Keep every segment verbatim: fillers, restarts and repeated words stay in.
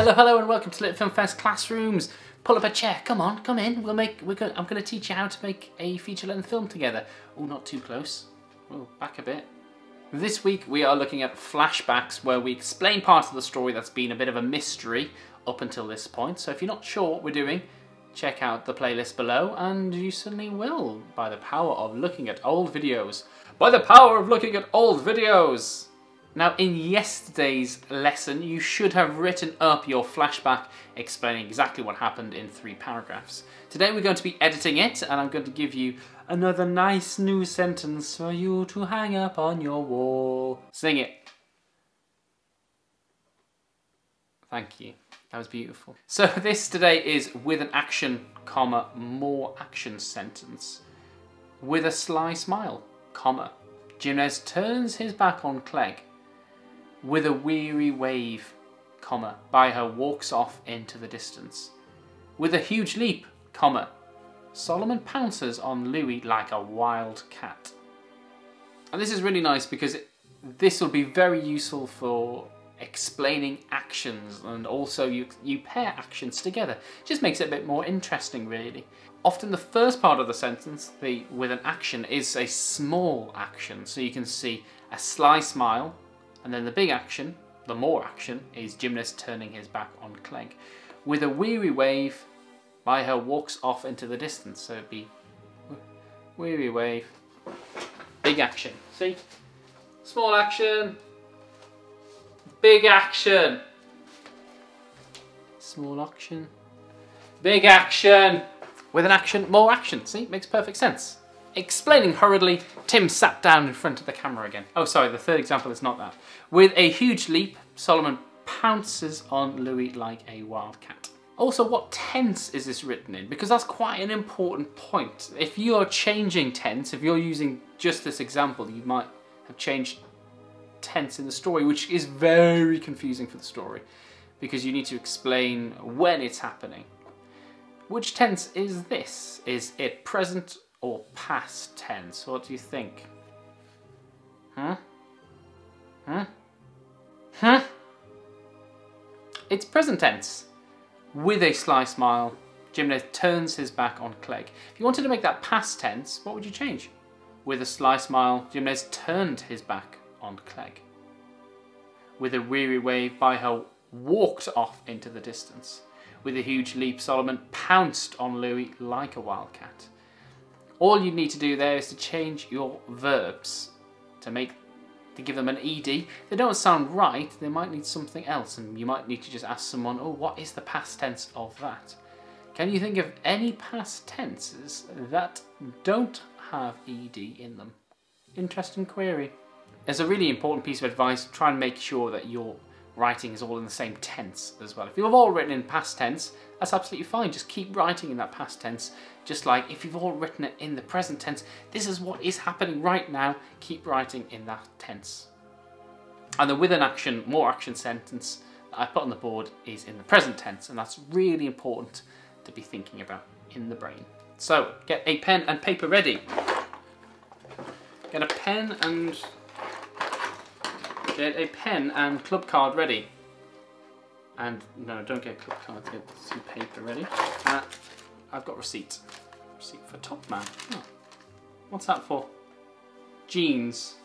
Hello, hello, and welcome to LitFilmFest Classrooms. Pull up a chair. Come on, come in. We'll make. We're going. I'm going to teach you how to make a feature-length film together. Oh, not too close. Oh, back a bit. This week we are looking at flashbacks, where we explain parts of the story that's been a bit of a mystery up until this point. So if you're not sure what we're doing, check out the playlist below, and you certainly will by the power of looking at old videos. By the power of looking at old videos. Now, in yesterday's lesson, you should have written up your flashback explaining exactly what happened in three paragraphs. Today we're going to be editing it, and I'm going to give you another nice new sentence for you to hang up on your wall. Sing it. Thank you. That was beautiful. So this today is with an action, comma, more action sentence. With a sly smile, comma. Jimenez turns his back on Clegg. With a weary wave, comma, by her walks off into the distance. With a huge leap, comma, Solomon pounces on Louis like a wild cat. And this is really nice because it, this will be very useful for explaining actions, and also you, you pair actions together. It just makes it a bit more interesting, really. Often the first part of the sentence, the with an action, is a small action. So you can see a sly smile, and then the big action, the more action, is Jimenez turning his back on Clegg. With a weary wave, by her walks off into the distance. So it'd be weary wave, big action. See? Small action, big action. Small action, big action. With an action, more action. See? Makes perfect sense. Explaining hurriedly, Tim sat down in front of the camera again. Oh, sorry, the third example is not that. With a huge leap, Solomon pounces on Louis like a wild cat. Also, what tense is this written in? Because that's quite an important point. If you are changing tense, if you're using just this example, you might have changed tense in the story, which is very confusing for the story, because you need to explain when it's happening. Which tense is this? Is it present or past tense? What do you think? Huh? Huh? Huh? It's present tense. With a sly smile, Jimenez turns his back on Clegg. If you wanted to make that past tense, what would you change? With a sly smile, Jimenez turned his back on Clegg. With a weary wave, by her walked off into the distance. With a huge leap, Solomon pounced on Louis like a wildcat. All you need to do there is to change your verbs to make, to give them an ed. They don't sound right, they might need something else, and you might need to just ask someone, oh, what is the past tense of that? Can you think of any past tenses that don't have ed in them? Interesting query. There's a really important piece of advice. Try and make sure that your writing is all in the same tense as well. If you've all written in past tense, that's absolutely fine. Just keep writing in that past tense. Just like if you've all written it in the present tense, this is what is happening right now. Keep writing in that tense. And the with an action, more action sentence that I put on the board is in the present tense, and that's really important to be thinking about in the brain. So get a pen and paper ready. Get a pen and Get a pen and club card ready. And no, don't get a club card, get some paper ready. Uh, I've got receipt. Receipt for Top Man. Oh. What's that for? Jeans.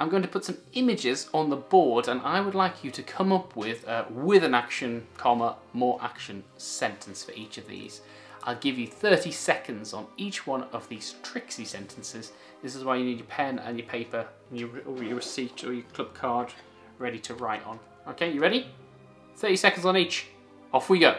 I'm going to put some images on the board, and I would like you to come up with uh, with an action, comma, more action sentence for each of these. I'll give you thirty seconds on each one of these tricksy sentences. This is why you need your pen and your paper, and your, or your receipt or your club card ready to write on. Okay, you ready? thirty seconds on each. Off we go.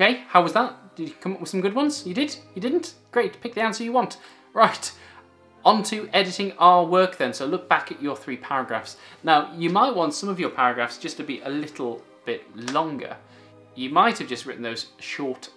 Okay, how was that? Did you come up with some good ones? You did? You didn't? Great, pick the answer you want. Right, on to editing our work then. So look back at your three paragraphs. Now, you might want some of your paragraphs just to be a little bit longer. You might have just written those short,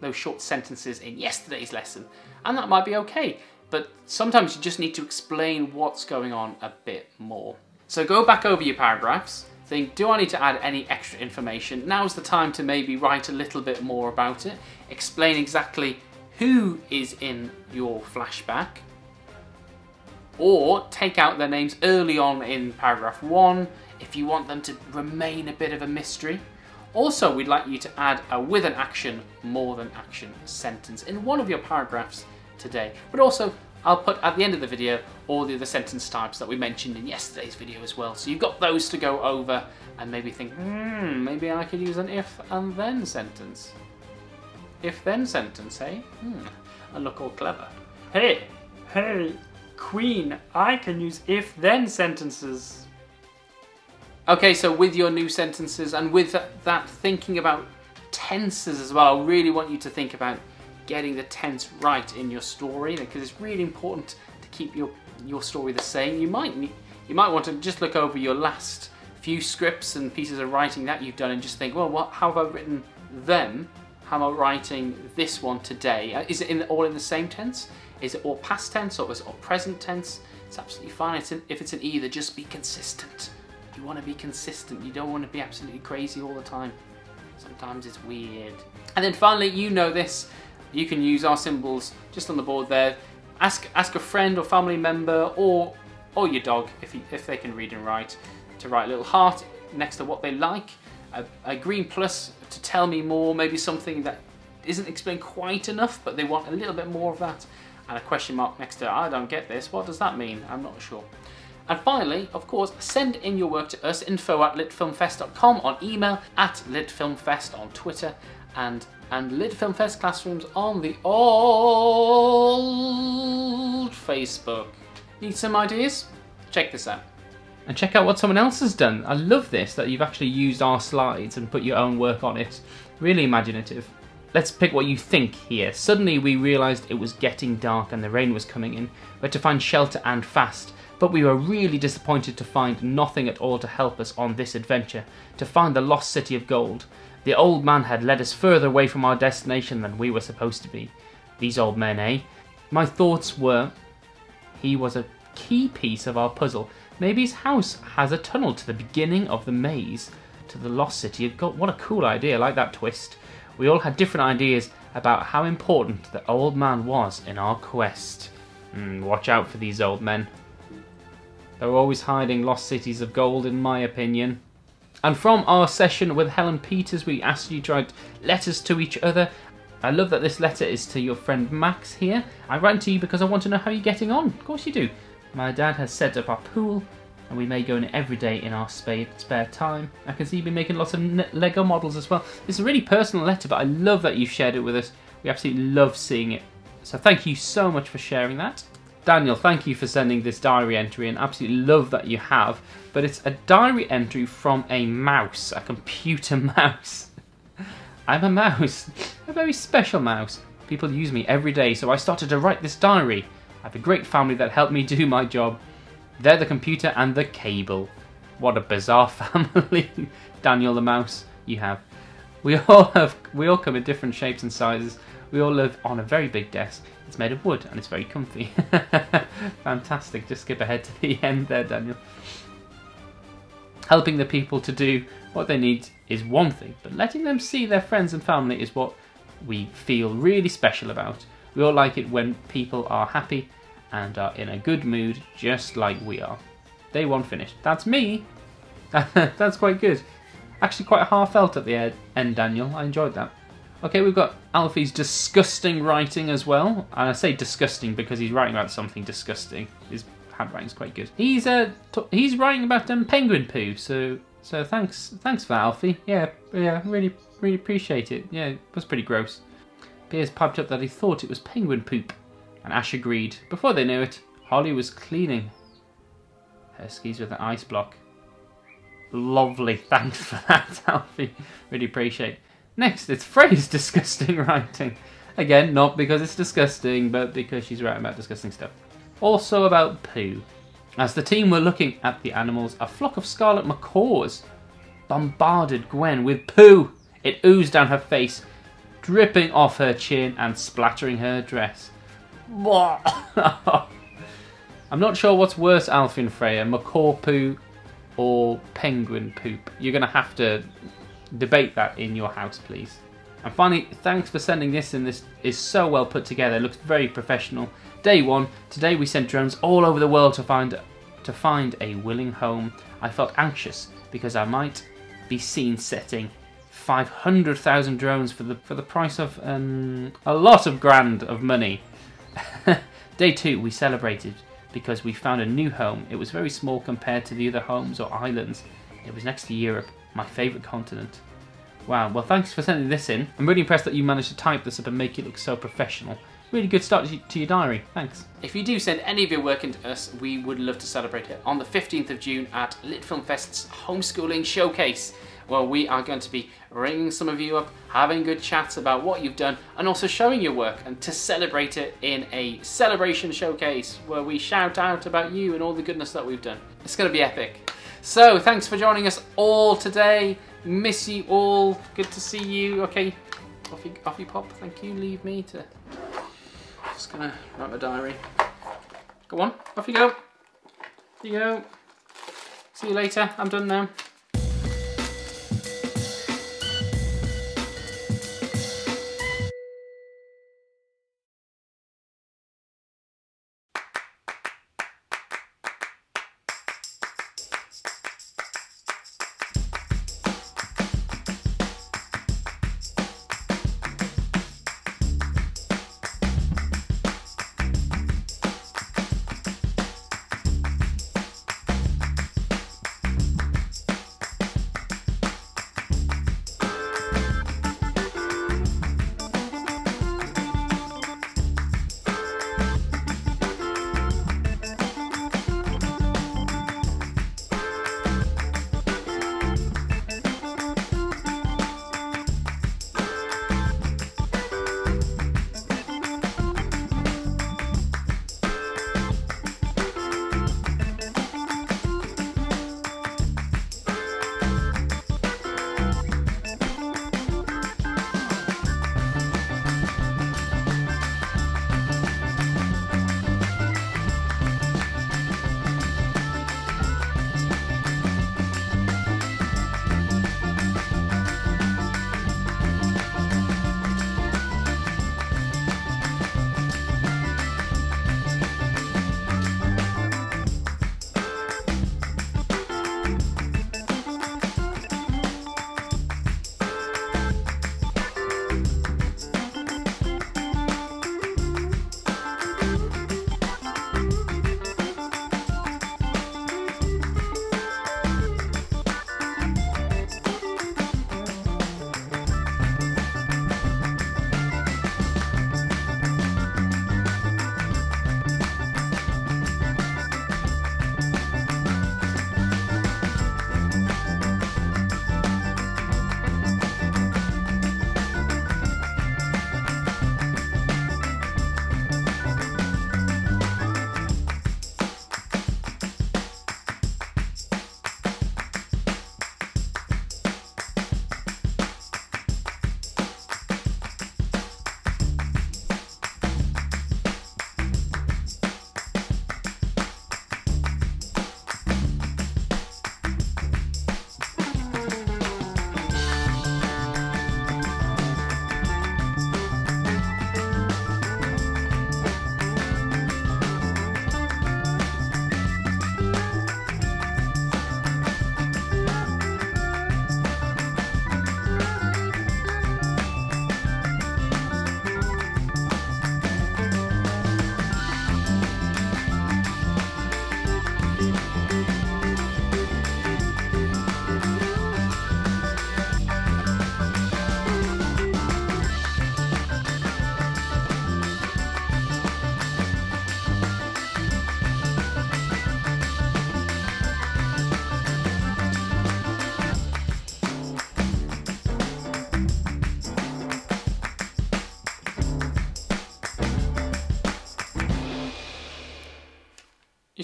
those short sentences in yesterday's lesson, and that might be okay. But sometimes you just need to explain what's going on a bit more. So go back over your paragraphs, think, do I need to add any extra information? Now's the time to maybe write a little bit more about it. Explain exactly who is in your flashback, or take out their names early on in paragraph one if you want them to remain a bit of a mystery. Also, we'd like you to add a with an action, more than action sentence in one of your paragraphs today. But also, I'll put at the end of the video all the other sentence types that we mentioned in yesterday's video as well. So you've got those to go over and maybe think, hmm, maybe I could use an if and then sentence. If then sentence, hey? Hmm, I look all clever. Hey, hey, Queen, I can use if then sentences. Okay, so with your new sentences and with that thinking about tenses as well, I really want you to think about getting the tense right in your story, because it's really important to keep your your story the same. You might need, you might want to just look over your last few scripts and pieces of writing that you've done and just think, well, what, how have I written them? How am I writing this one today? Is it in, all in the same tense? Is it all past tense, or is it all present tense? It's absolutely fine. It's in, if it's in either, just be consistent. You want to be consistent. You don't want to be absolutely crazy all the time. Sometimes it's weird. And then finally, you know this. You can use our symbols just on the board there. Ask ask a friend or family member or or your dog, if you, if they can read and write, to write a little heart next to what they like, a, a green plus to tell me more, maybe something that isn't explained quite enough, but they want a little bit more of that, and a question mark next to I don't get this, what does that mean? I'm not sure. And finally, of course, send in your work to us, info at litfilmfest dot com on email, at litfilmfest on Twitter, and and LitFilmFest Classrooms on the old Facebook. Need some ideas? Check this out. And check out what someone else has done. I love this, that you've actually used our slides and put your own work on it. Really imaginative. Let's pick what you think here. Suddenly we realised it was getting dark and the rain was coming in. We had to find shelter and fast. But we were really disappointed to find nothing at all to help us on this adventure, to find the lost city of gold. The old man had led us further away from our destination than we were supposed to be. These old men, eh? My thoughts were, he was a key piece of our puzzle. Maybe his house has a tunnel to the beginning of the maze, to the lost city of gold. What a cool idea, I like that twist. We all had different ideas about how important the old man was in our quest. Mm, watch out for these old men. They're always hiding lost cities of gold, in my opinion. And from our session with Helen Peters, we asked you to write letters to each other. I love that this letter is to your friend Max here. I write to you because I want to know how you're getting on. Of course you do. My dad has set up our pool, and we may go in every day in our spare time. I can see you've been making lots of Lego models as well. It's a really personal letter, but I love that you've shared it with us. We absolutely love seeing it. So thank you so much for sharing that. Daniel, thank you for sending this diary entry, and absolutely love that you have, but it's a diary entry from a mouse, a computer mouse. I'm a mouse, a very special mouse. People use me every day, so I started to write this diary. I have a great family that helped me do my job. They're the computer and the cable. What a bizarre family, Daniel the mouse, you have. We all have, we all come in different shapes and sizes. We all live on a very big desk. It's made of wood and it's very comfy. Fantastic. Just skip ahead to the end there, Daniel. Helping the people to do what they need is one thing, but letting them see their friends and family is what we feel really special about. We all like it when people are happy and are in a good mood, just like we are. Day one finished. That's me. That's quite good. Actually quite heartfelt at the end, Daniel. I enjoyed that. Okay, we've got Alfie's disgusting writing as well. And I say disgusting because he's writing about something disgusting. His handwriting's quite good. He's uh, t he's writing about um, penguin poo, so so thanks thanks for that, Alfie. Yeah, yeah, really, really appreciate it. Yeah, it was pretty gross. Piers piped up that he thought it was penguin poop, and Ash agreed. Before they knew it, Holly was cleaning her skis with an ice block. Lovely, thanks for that, Alfie. Really appreciate it. Next, it's Freya's disgusting writing. Again, not because it's disgusting, but because she's writing about disgusting stuff. Also about poo. As the team were looking at the animals, a flock of scarlet macaws bombarded Gwen with poo. It oozed down her face, dripping off her chin and splattering her dress. I'm not sure what's worse, Alfie and Freya, macaw poo or penguin poop. You're going to have to debate that in your house, please. And finally, thanks for sending this in. This is so well put together. It looks very professional. Day one. Today we sent drones all over the world to find to find a willing home. I felt anxious because I might be seen setting five hundred thousand drones for the for the price of um, a lot of grand of money. Day two, we celebrated because we found a new home. It was very small compared to the other homes or islands. It was next to Europe, my favourite continent. Wow, well thanks for sending this in. I'm really impressed that you managed to type this up and make it look so professional. Really good start to your diary, thanks. If you do send any of your work in to us, we would love to celebrate it on the fifteenth of June at LitFilmFest's Homeschooling Showcase, where we are going to be ringing some of you up, having good chats about what you've done, and also showing your work, and to celebrate it in a celebration showcase where we shout out about you and all the goodness that we've done. It's going to be epic. So, thanks for joining us all today. Miss you all. Good to see you. Okay, off you, off you pop. Thank you. Leave me to... Just going to write my diary. Go on. Off you go. There you go. See you later. I'm done now.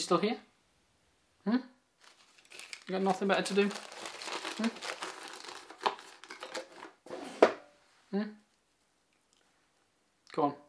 still here? Hmm? You got nothing better to do? Hmm? Hmm? Go on.